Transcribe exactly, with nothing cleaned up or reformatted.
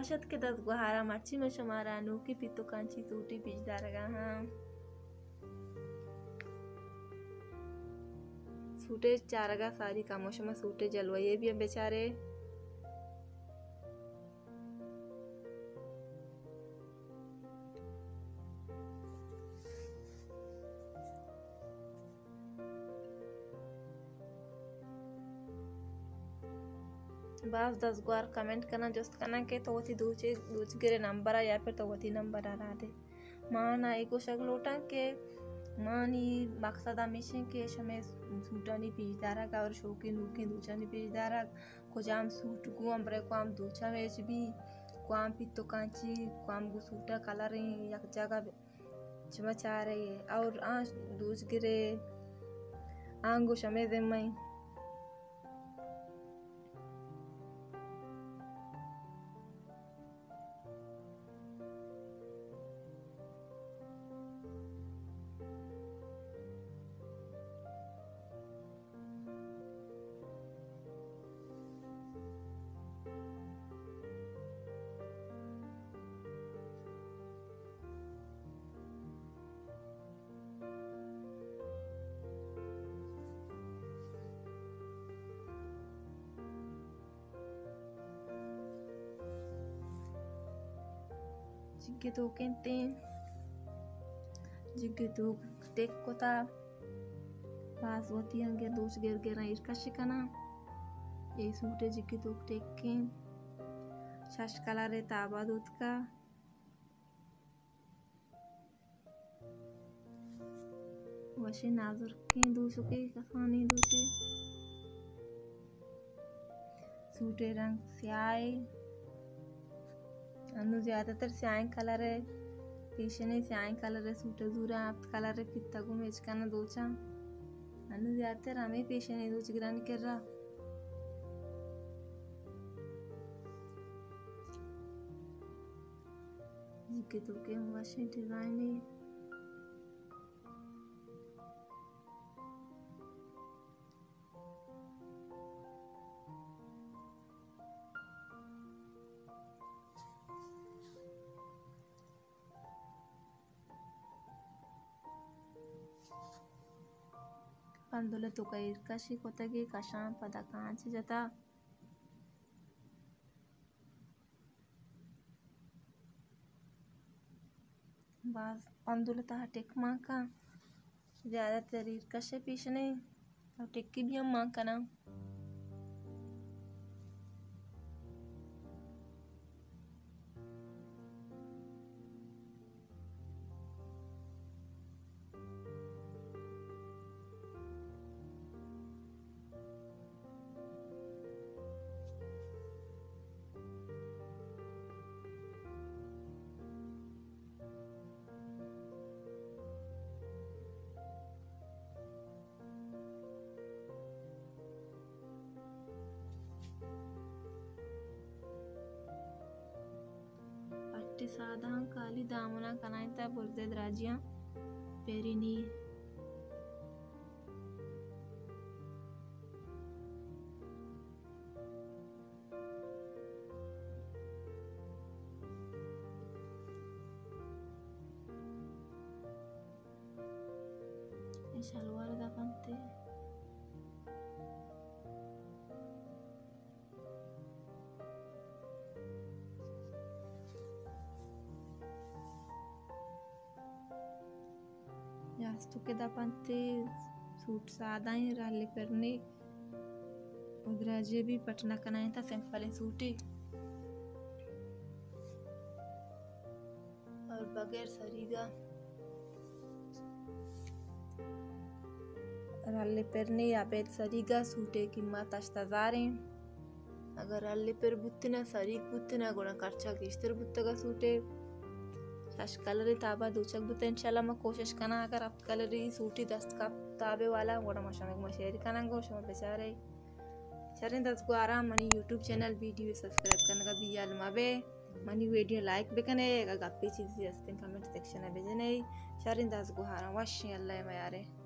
औषध के दस गुहारा मर्ची में शुमारा अनोखी पितो कांची टूटी बीजदार सूटे चारगा सारी कामोश में सूटे जलवाये भी बेचारे बस दस बार कमेंट करना जो करना के तो वही दूसरे दूसरे नंबर आ या फिर तो वही नंबर आ रहा थे माँ ना एक शक लोटा के माँ नी मकसद हमेशा के शमे सूटा नहीं पीजदारा का और शौकीन नूकी दूचा नहीं पीजदारा को जाम सूट को हम ब्रेक को हम दूचा मेज भी को हम पित्तो कांची को हम गु सूटा कलर एक जगह चमचा रही है और आज दूसरे आंगू शमे जमई जिग्गे तो कहते जिग्गे तो देख को था बास होती है दोष गिर गिरा इरका शिकाना ये सूटे जिग्गे तो टेक के शश कला रे ताबा दूध का वशे नाजुर के दूसों के कसानी दूसरे सूटे रंग स्याही अनु ज़्यादातर स्याही कलर है पेशने स्याही कलर है सूट दूरा आप कलर है पिता को मेज करना दोचा अनु ज़्यादातर हमें पेशने दोच ग्रान कर रहा जिके तो के हम वैसे डिजाइन है पंदोले तो कई कशी कोतगी कशाम पदा कांच जता बस पंदोले ता टेक मां का ज़्यादातर इरकशे पीछने और टेक्की भी हम मां करना साधा काली दामना कनाई ता बोलते दराजियां पेरिनी शलवार दा बनते के दापंते सूट सादा ही राले करने उदराजे भी पटना कनाए था सिंपल सूटे और बगैर सरीगा राले परने या बेद सरीगा सूटे की मात अश्ताजारे अगर राले पर बुत्तना सरीग बुत्तना गुणा खर्चा किश्तर बुत्तगा सूटे शाश कलर ताबा दूचक बुते इंशाल्लाह मैं कोशिश करना अगर आप कलर ही सूटी दस्त का ताबे वाला वोड़ा मशामे मशेरी करना गोश में बेचारे शरण दस को आराम मनी यूट्यूब चैनल वीडियो सब्सक्राइब करने का भी याद मावे मनी वीडियो लाइक भी करने अगर आप पे चीज़ जस्ते कमेंट सेक्शन में भेजने शरण दस को आराम वाश अल्लाह मायारे।